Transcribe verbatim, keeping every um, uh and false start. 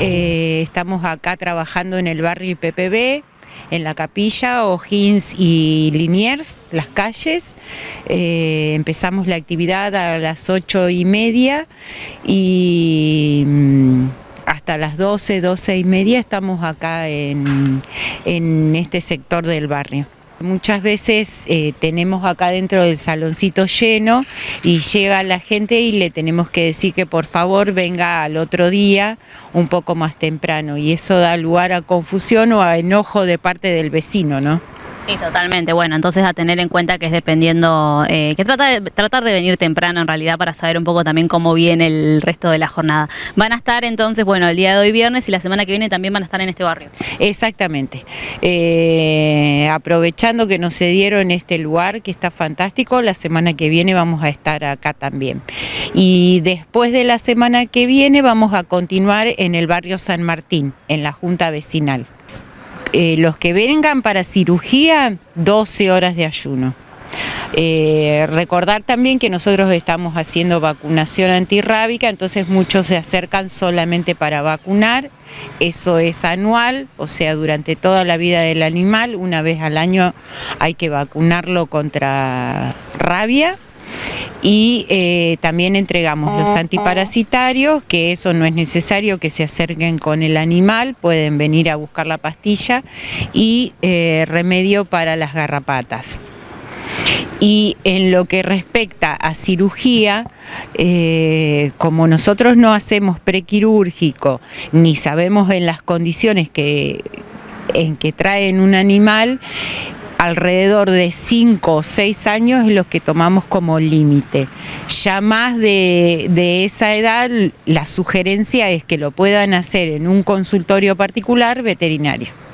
eh, estamos acá trabajando en el barrio I P P B, en la capilla, O'Higgins y Liniers, las calles. Eh, empezamos la actividad a las ocho y media y hasta las doce, doce y media estamos acá en, en este sector del barrio. Muchas veces eh, tenemos acá dentro del saloncito lleno y llega la gente y le tenemos que decir que por favor venga al otro día un poco más temprano, y eso da lugar a confusión o a enojo de parte del vecino, ¿no? Sí, totalmente. Bueno, entonces a tener en cuenta que es dependiendo, eh, que trata de, tratar de venir temprano en realidad para saber un poco también cómo viene el resto de la jornada. Van a estar entonces, bueno, el día de hoy viernes y la semana que viene también van a estar en este barrio. Exactamente. Eh, aprovechando que nos cedieron este lugar que está fantástico, la semana que viene vamos a estar acá también. Y después de la semana que viene vamos a continuar en el barrio San Martín, en la Junta Vecinal. Eh, los que vengan para cirugía, doce horas de ayuno. Eh, recordar también que nosotros estamos haciendo vacunación antirrábica, entonces muchos se acercan solamente para vacunar. Eso es anual, o sea, durante toda la vida del animal, una vez al año hay que vacunarlo contra rabia. Y eh, también entregamos los antiparasitarios, que eso no es necesario que se acerquen con el animal, pueden venir a buscar la pastilla, y eh, remedio para las garrapatas. Y en lo que respecta a cirugía, eh, como nosotros no hacemos prequirúrgico, ni sabemos en las condiciones que, en que traen un animal, alrededor de cinco o seis años es lo que tomamos como límite. Ya más de, de esa edad, la sugerencia es que lo puedan hacer en un consultorio particular veterinario.